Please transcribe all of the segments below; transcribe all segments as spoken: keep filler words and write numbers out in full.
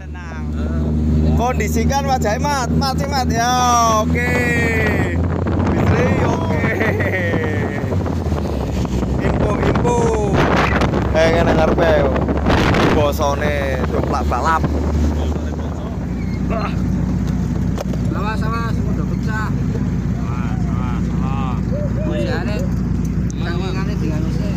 Tenang. Kondisikan wajah Mat, Mat, Mat ya. Oke. Okay. Fitri oke. Okay. Info info. Pengen dengar bae. Bosone coplak balap. Bosone boso. Lah. Awas awas udah pecah. Awas awas awas. Mojane tanggane dengan mesin.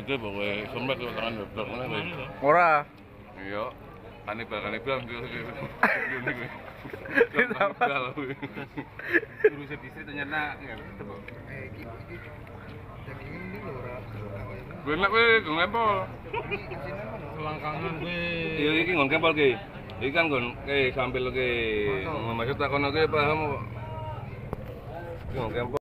Dia boleh sempat kalau tangan dokter mana boleh. Murah. Iya. Aneh barang aneh bilang dia. Kenapa? Terus distrik ternyata enggak betul. Eh, gitu. Jadi ini ora. Benak we ngempol. Selangkangan we. Iya iki nggon kempol ki. Iki kan nggon ki sampil ki. Maksud takono ki paham kok. Nggon kempol.